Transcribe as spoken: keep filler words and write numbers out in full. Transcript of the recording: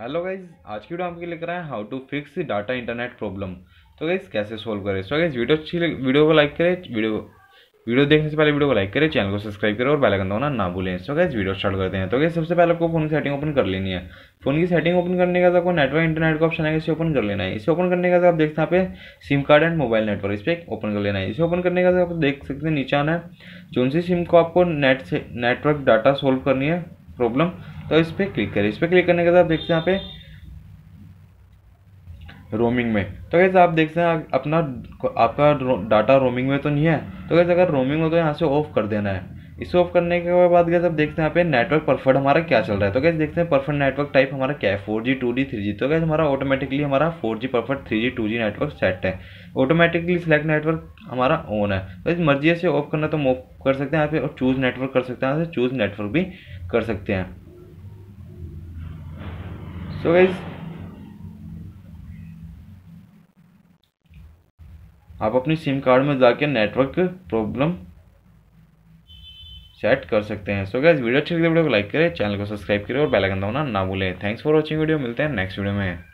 Hello guys, आज की video आपके लेकर आए हैं how to fix data internet problem. तो गाइज कैसे सोल्व करें। सो गाइज वीडियो अच्छी वीडियो को लाइक करें, वीडियो वीडियो देखने से पहले वीडियो को लाइक करें, चैनल को सब्सक्राइब करें और बेल आइकन दबाना ना भूलें। सो गाइज वीडियो स्टार्ट करते हैं। तो गाइज सबसे पहले आपको फोन की सेटिंग ओपन कर लेनी है। फोन की सेटिंग ओपन करने का आपको नेटवर्क इंटरनेट का ऑप्शन है, इसे ओपन कर लेना है। इसे ओपन करने का आप देखते हैं यहाँ पे SIM card and mobile network, इस पर ओपन कर लेना है। इसे ओपन करने का आप देख सकते हैं नीचे आना है, कौन सी सिम को आपको नेट से नेटवर्क डाटा सोल्व करनी है प्रॉब्लम, तो इस पर क्लिक करें। इस पर क्लिक करने के बाद आप देखते हैं यहाँ पे रोमिंग में। तो कैसे आप देखते हैं अपना आपका डाटा रोमिंग में तो नहीं है, तो कैसे अगर रोमिंग हो तो यहाँ से ऑफ कर देना है। इसे ऑफ करने के बाद कैसे आप देखते हैं यहाँ पे नेटवर्क परफेक्ट हमारा क्या चल रहा है। तो कैसे देखते हैं परफेक्ट नेटवर्क टाइप हमारा क्या है, four G two G three G. तो कैसे हमारा ऑटोमेटिकली हमारा four G perfect three G two G network set है। ऑटोमेटिकली सिलेक्ट नेटवर्क हमारा ऑन है, तो इस मर्जी से ऑफ करना तो ऑफ कर सकते हैं यहाँ पे, और चूज नेटवर्क कर सकते हैं यहाँ से, चूज नेटवर्क भी कर सकते हैं। सो गाइज आप अपनी सिम कार्ड में जाके नेटवर्क प्रॉब्लम सेट कर सकते हैं। सो गाइज वीडियो अच्छी लगी वीडियो को लाइक करें, चैनल को सब्सक्राइब करें और बेल आइकन दबाना ना भूलें। थैंक्स फॉर वॉचिंग वीडियो, मिलते हैं नेक्स्ट वीडियो में।